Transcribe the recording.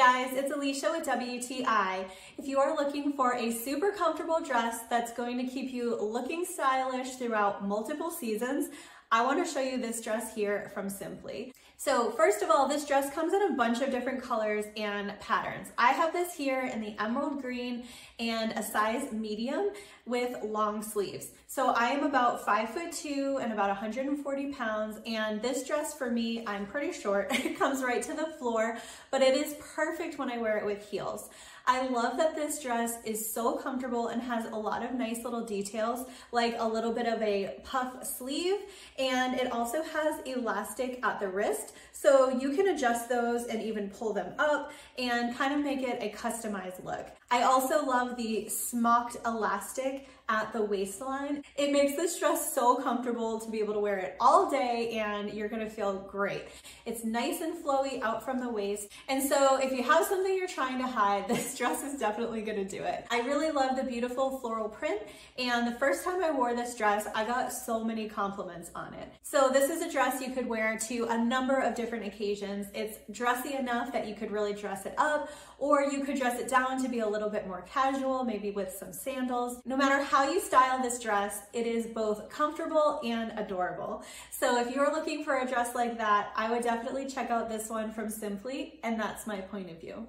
guys, it's Alicia with WTI. If you are looking for a super comfortable dress that's going to keep you looking stylish throughout multiple seasons, I want to show you this dress here from Simplee. So first of all, this dress comes in a bunch of different colors and patterns. I have this here in the emerald green and a size medium with long sleeves. So I am about 5'2" and about 140 pounds. And this dress for me, I'm pretty short. It comes right to the floor, but it is perfect when I wear it with heels. I love that this dress is so comfortable and has a lot of nice little details, like a little bit of a puff sleeve, and it also has elastic at the wrist, so you can adjust those and even pull them up and kind of make it a customized look. I also love the smocked elastic at the waistline. It makes this dress so comfortable to be able to wear it all day, and you're gonna feel great. It's nice and flowy out from the waist, and so if you have something you're trying to hide, this dress is definitely gonna do it. I really love the beautiful floral print, and the first time I wore this dress, I got so many compliments on it. So this is a dress you could wear to a number of different occasions. It's dressy enough that you could really dress it up, or you could dress it down to be a little bit more casual, maybe with some sandals. No matter how you style this dress, it is both comfortable and adorable. So if you're looking for a dress like that, I would definitely check out this one from Simplee, and that's my point of view.